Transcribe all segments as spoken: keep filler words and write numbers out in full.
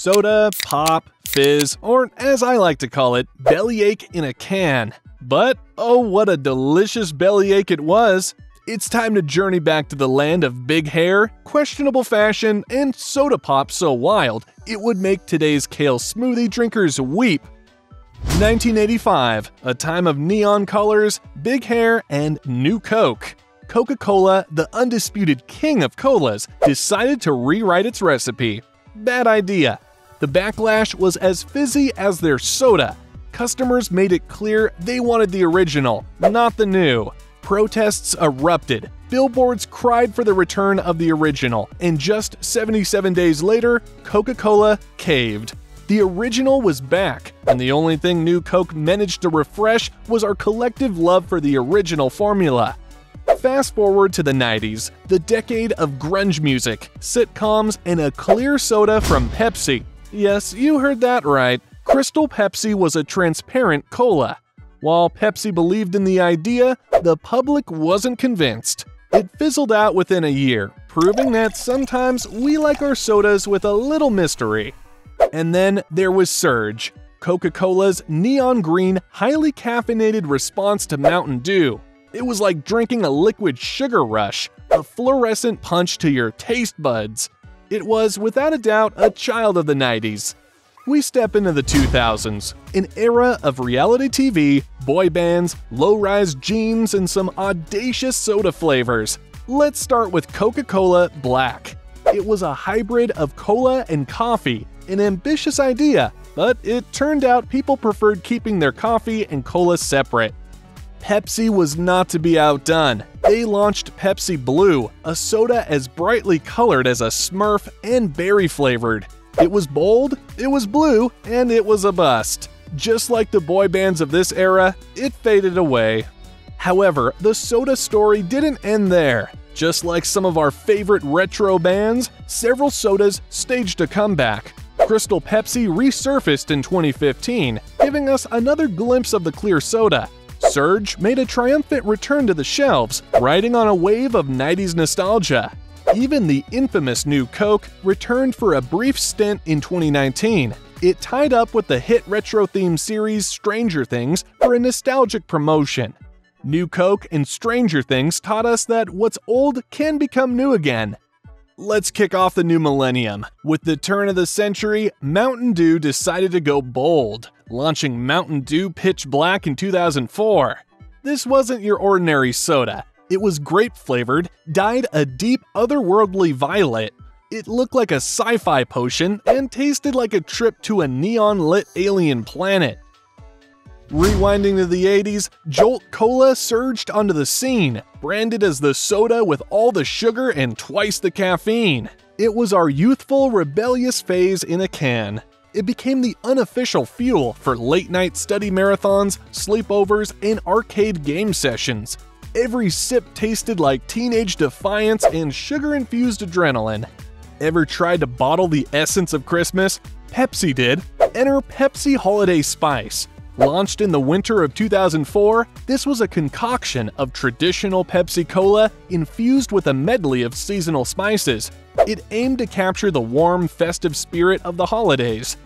soda, pop, fizz, or as I like to call it, bellyache in a can. But oh, what a delicious bellyache it was! It's time to journey back to the land of big hair, questionable fashion, and soda pop so wild it would make today's kale smoothie drinkers weep. nineteen eighty-five, a time of neon colors, big hair, and New Coke. Coca-Cola, the undisputed king of colas, decided to rewrite its recipe. Bad idea. The backlash was as fizzy as their soda. Customers made it clear they wanted the original, not the new. Protests erupted. Billboards cried for the return of the original, and just seventy-seven days later, Coca-Cola caved. The original was back, and the only thing New Coke managed to refresh was our collective love for the original formula. Fast forward to the nineties, the decade of grunge music, sitcoms, and a clear soda from Pepsi. Yes, you heard that right. Crystal Pepsi was a transparent cola. While Pepsi believed in the idea, the public wasn't convinced. It fizzled out within a year, proving that sometimes we like our sodas with a little mystery. And then there was Surge, Coca-Cola's neon green, highly caffeinated response to Mountain Dew. It was like drinking a liquid sugar rush, a fluorescent punch to your taste buds. It was, without a doubt, a child of the nineties. We step into the two thousands, an era of reality T V, boy bands, low-rise jeans, and some audacious soda flavors. Let's start with Coca-Cola Black. It was a hybrid of cola and coffee, an ambitious idea, but it turned out people preferred keeping their coffee and cola separate. Pepsi was not to be outdone. They launched Pepsi Blue, a soda as brightly colored as a Smurf and berry-flavored. It was bold, it was blue, and it was a bust. Just like the boy bands of this era, it faded away. However, the soda story didn't end there. Just like some of our favorite retro bands, several sodas staged a comeback. Crystal Pepsi resurfaced in twenty fifteen, giving us another glimpse of the clear soda. Surge made a triumphant return to the shelves, riding on a wave of nineties nostalgia. Even the infamous New Coke returned for a brief stint in twenty nineteen. It tied up with the hit retro-themed series Stranger Things for a nostalgic promotion. New Coke and Stranger Things taught us that what's old can become new again. Let's kick off the new millennium. With the turn of the century, Mountain Dew decided to go bold, launching Mountain Dew Pitch Black in two thousand four. This wasn't your ordinary soda. It was grape-flavored, dyed a deep, otherworldly violet. It looked like a sci-fi potion and tasted like a trip to a neon-lit alien planet. Rewinding to the eighties, Jolt Cola surged onto the scene, branded as the soda with all the sugar and twice the caffeine. It was our youthful, rebellious phase in a can. It became the unofficial fuel for late-night study marathons, sleepovers, and arcade game sessions. Every sip tasted like teenage defiance and sugar-infused adrenaline. Ever tried to bottle the essence of Christmas? Pepsi did. Enter Pepsi Holiday Spice. Launched in the winter of two thousand four, this was a concoction of traditional Pepsi Cola infused with a medley of seasonal spices. It aimed to capture the warm, festive spirit of the holidays.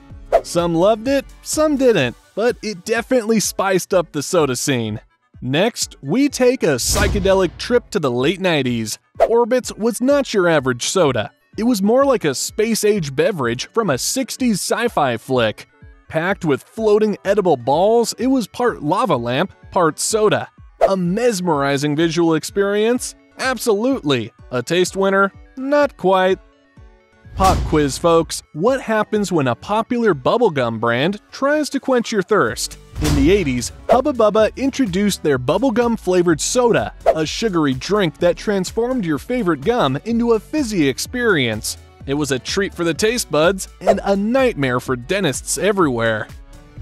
Some loved it, some didn't, but it definitely spiced up the soda scene. Next, we take a psychedelic trip to the late nineties. Orbitz was not your average soda. It was more like a space-age beverage from a sixties sci-fi flick. Packed with floating edible balls, it was part lava lamp, part soda. A mesmerizing visual experience? Absolutely. A taste winner? Not quite. Pop quiz, folks. What happens when a popular bubblegum brand tries to quench your thirst? In the eighties, Hubba Bubba introduced their bubblegum-flavored soda, a sugary drink that transformed your favorite gum into a fizzy experience. It was a treat for the taste buds and a nightmare for dentists everywhere.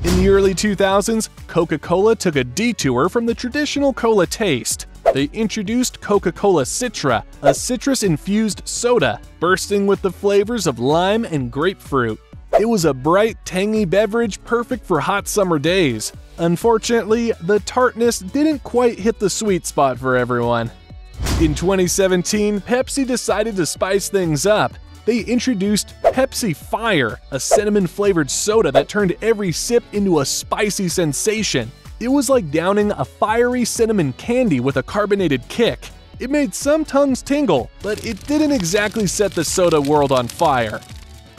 In the early two thousands, Coca-Cola took a detour from the traditional cola taste. They introduced Coca-Cola Citra, a citrus-infused soda, bursting with the flavors of lime and grapefruit. It was a bright, tangy beverage perfect for hot summer days. Unfortunately, the tartness didn't quite hit the sweet spot for everyone. In twenty seventeen, Pepsi decided to spice things up. they introduced Pepsi Fire, a cinnamon-flavored soda that turned every sip into a spicy sensation. It was like downing a fiery cinnamon candy with a carbonated kick. It made some tongues tingle, but it didn't exactly set the soda world on fire.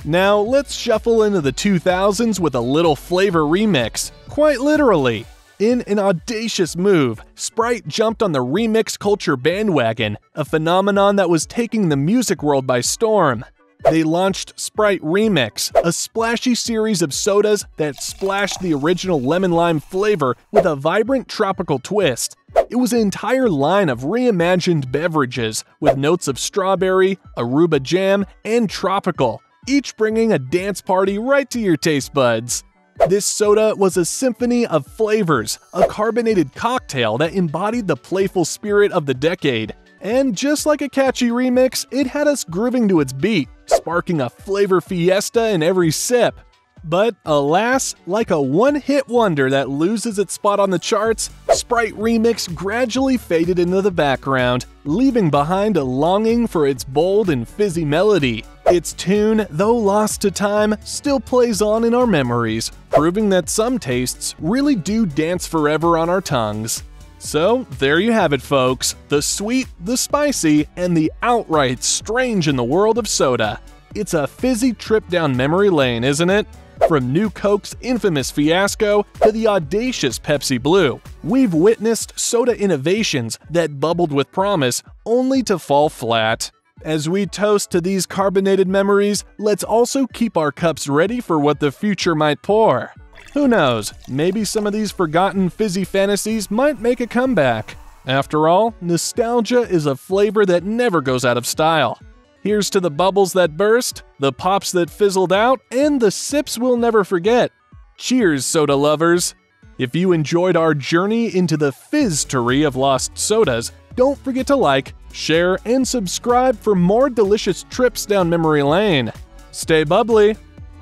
Now let's shuffle into the two thousands with a little flavor remix, quite literally. In an audacious move, Sprite jumped on the remix culture bandwagon, a phenomenon that was taking the music world by storm. They launched Sprite Remix, a splashy series of sodas that splashed the original lemon-lime flavor with a vibrant tropical twist. It was an entire line of reimagined beverages with notes of strawberry, Aruba jam, and tropical, each bringing a dance party right to your taste buds. This soda was a symphony of flavors, a carbonated cocktail that embodied the playful spirit of the decade. And just like a catchy remix, it had us grooving to its beat, sparking a flavor fiesta in every sip. But alas, like a one-hit wonder that loses its spot on the charts, Sprite Remix gradually faded into the background, leaving behind a longing for its bold and fizzy melody. Its tune, though lost to time, still plays on in our memories, proving that some tastes really do dance forever on our tongues. So there you have it, folks, the sweet, the spicy, and the outright strange in the world of soda. It's a fizzy trip down memory lane, isn't it? From New Coke's infamous fiasco to the audacious Pepsi Blue, we've witnessed soda innovations that bubbled with promise only to fall flat. As we toast to these carbonated memories, let's also keep our cups ready for what the future might pour. Who knows, maybe some of these forgotten fizzy fantasies might make a comeback. After all, nostalgia is a flavor that never goes out of style. Here's to the bubbles that burst, the pops that fizzled out, and the sips we'll never forget. Cheers, soda lovers! If you enjoyed our journey into the fizz-tory of lost sodas, don't forget to like, share, and subscribe for more delicious trips down memory lane. Stay bubbly!